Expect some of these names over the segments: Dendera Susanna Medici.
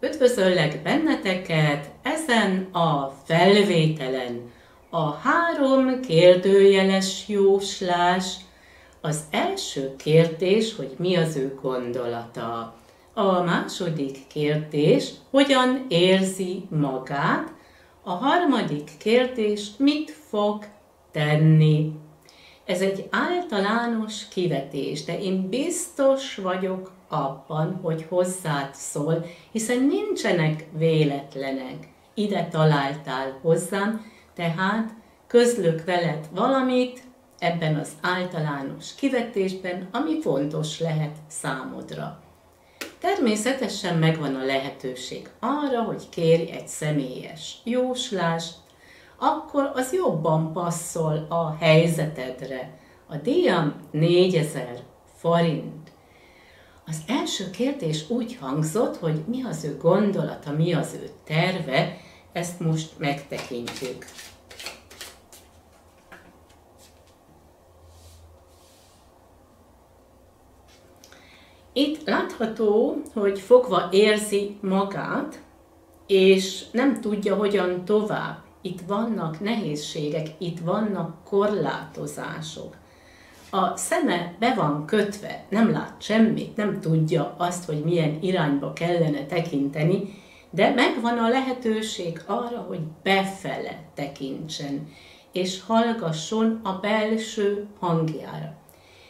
Üdvözöllek benneteket ezen a felvételen. A 3 kérdőjeles jóslás. Az első kérdés, hogy mi az ő gondolata. A második kérdés, hogyan érzi magát. A harmadik kérdés, mit fog tenni. Ez egy általános kivetés, de én biztos vagyok abban, hogy hozzád szól, hiszen nincsenek véletlenek. Ide találtál hozzám, tehát közlök veled valamit ebben az általános kivetésben, ami fontos lehet számodra. Természetesen megvan a lehetőség arra, hogy kérj egy személyes jóslást, akkor az jobban passzol a helyzetedre. A díjam 4000 forint. Az első kérdés úgy hangzott, hogy mi az ő gondolata, mi az ő terve, ezt most megtekintjük. Itt látható, hogy fogva érzi magát, és nem tudja, hogyan tovább. Itt vannak nehézségek, itt vannak korlátozások. A szeme be van kötve, nem lát semmit, nem tudja azt, hogy milyen irányba kellene tekinteni, de megvan a lehetőség arra, hogy befele tekintsen, és hallgasson a belső hangjára.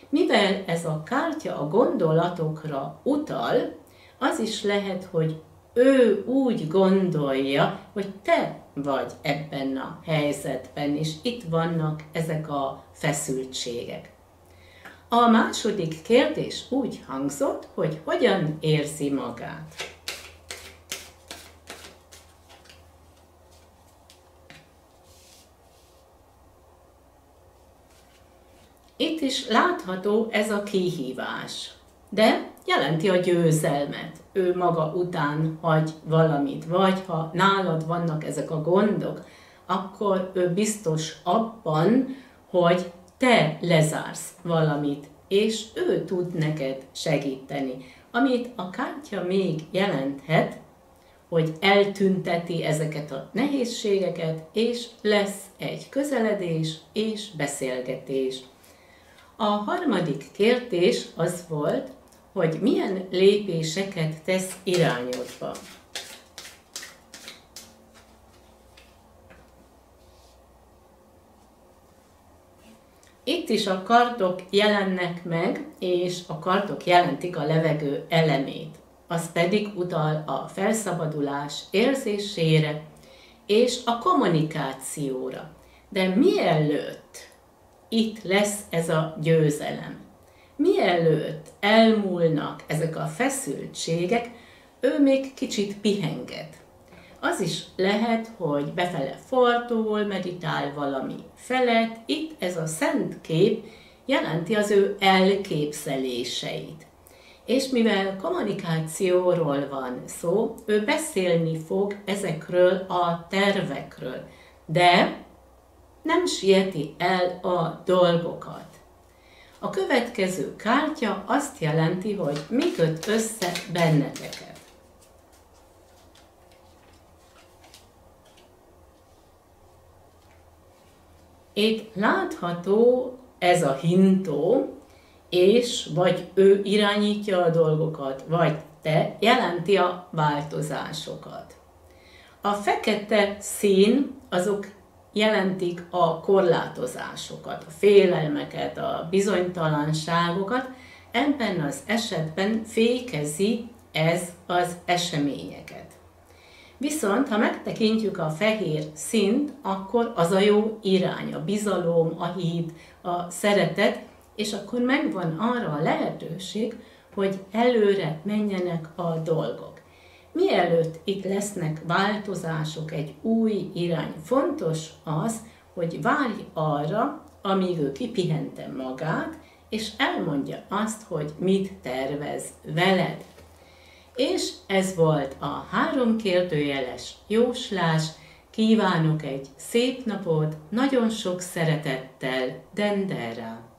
Mivel ez a kártya a gondolatokra utal, az is lehet, hogy ő úgy gondolja, hogy te vagy ebben a helyzetben, és itt vannak ezek a feszültségek. A második kérdés úgy hangzott, hogy hogyan érzi magát. Itt is látható ez a kihívás, de jelenti a győzelmet. Ő maga után hagy valamit, vagy ha nálad vannak ezek a gondok, akkor ő biztos abban, hogy te lezársz valamit, és ő tud neked segíteni. Amit a kártya még jelenthet, hogy eltünteti ezeket a nehézségeket, és lesz egy közeledés és beszélgetés. A harmadik kérdés az volt, hogy milyen lépéseket tesz irányodba. Itt is a kardok jelennek meg, és a kardok jelentik a levegő elemét. Az pedig utal a felszabadulás érzésére és a kommunikációra. De mielőtt itt lesz ez a győzelem, mielőtt elmúlnak ezek a feszültségek, ő még kicsit pihenget. Az is lehet, hogy befele fordul, meditál valami felett. Itt ez a szent kép jelenti az ő elképzeléseit. És mivel kommunikációról van szó, ő beszélni fog ezekről a tervekről, de nem sieti el a dolgokat. A következő kártya azt jelenti, hogy mi köt össze benneteket. Itt látható ez a hintó, és vagy ő irányítja a dolgokat, vagy te, jelenti a változásokat. A fekete szín azok jelentik a korlátozásokat, a félelmeket, a bizonytalanságokat. Ebben az esetben fékezi ez az eseményeket. Viszont, ha megtekintjük a fehér színt, akkor az a jó irány, a bizalom, a hit, a szeretet, és akkor megvan arra a lehetőség, hogy előre menjenek a dolgok. Mielőtt itt lesznek változások, egy új irány, fontos az, hogy várj arra, amíg ő kipihente magát, és elmondja azt, hogy mit tervez veled. És ez volt a 3 kérdőjeles jóslás. Kívánok egy szép napot, nagyon sok szeretettel, Dendera!